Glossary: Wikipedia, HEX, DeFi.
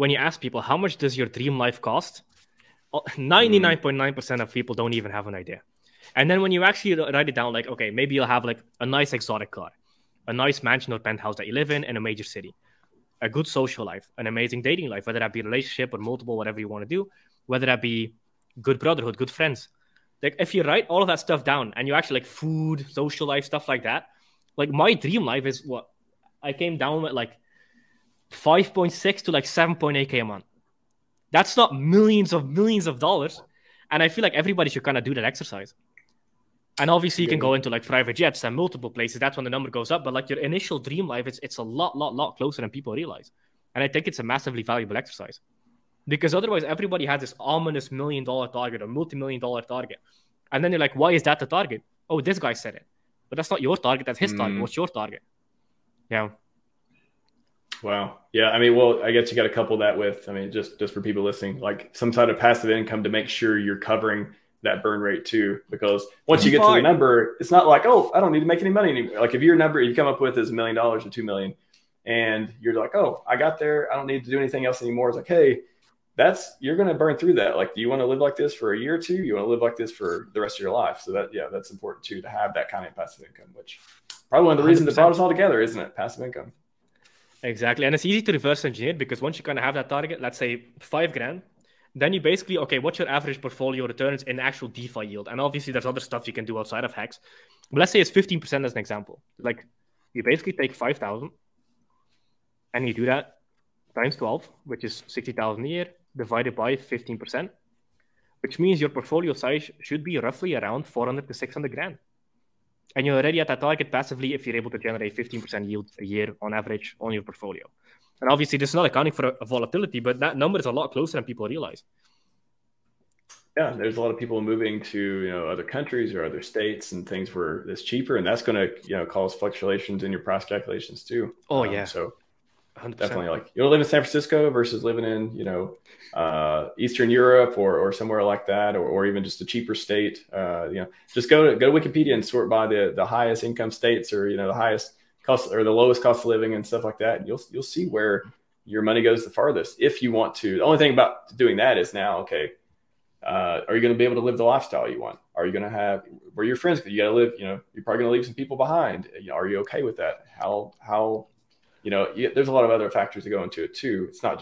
when you ask people, how much does your dream life cost? 99.9% of people don't even have an idea. And then when you actually write it down, like, okay, maybe you'll have like a nice exotic car, a nice mansion or penthouse that you live in a major city, a good social life, an amazing dating life, whether that be a relationship or multiple, whatever you want to do, whether that be good brotherhood, good friends. Like if you write all of that stuff down and you actually like food, social life, stuff like that, like my dream life is what I came down with, like 5.6 to like 7.8K a month. That's not millions of dollars. And I feel like everybody should kind of do that exercise. And obviously you can go into like private jets and multiple places. That's when the number goes up. But like your initial dream life, it's a lot closer than people realize. And I think it's a massively valuable exercise. Because otherwise everybody has this ominous $1 million target or multi-million-dollar target. And then you're like, why is that the target? Oh, this guy said it. But that's not your target. That's his target. What's your target? Yeah. Wow. Yeah. I mean, well, I guess you got to couple that with, I mean, just for people listening, like some sort of passive income to make sure you're covering that burn rate too, because once you get to the number, it's not like, oh, I don't need to make any money anymore. Like if your number you come up with is $1 million or $2 million and you're like, oh, I got there. I don't need to do anything else anymore. It's like, hey, that's, you're going to burn through that. Like, do you want to live like this for a year or two? You want to live like this for the rest of your life? So that, yeah, that's important too, to have that kind of passive income, which probably one of the reasons that brought us all together, isn't it? Passive income. Exactly. And it's easy to reverse engineer because once you kind of have that target, let's say $5,000, then you basically, okay, what's your average portfolio returns in actual DeFi yield? And obviously there's other stuff you can do outside of HEX. But let's say it's 15% as an example. Like you basically take 5,000 and you do that times 12, which is 60,000 a year, divided by 15%, which means your portfolio size should be roughly around 400 to 600 grand. And you're already at that target passively if you're able to generate 15% yield a year on average on your portfolio. And obviously, this is not accounting for a volatility, but that number is a lot closer than people realize. Yeah, there's a lot of people moving to other countries or other states and things where it's cheaper, and that's going to cause fluctuations in your price calculations too. Oh yeah. So 100%. Definitely, like you want to live in San Francisco versus living in Eastern Europe or somewhere like that, or even just a cheaper state. Just go to Wikipedia and sort by the highest income states or the highest cost or the lowest cost of living and stuff like that. And you'll see where your money goes the farthest if you want to. The only thing about doing that is now, okay, are you going to be able to live the lifestyle you want? Are you going to have where your friends? You got to live. You're probably going to leave some people behind. Are you okay with that? How there's a lot of other factors that go into it too. It's not just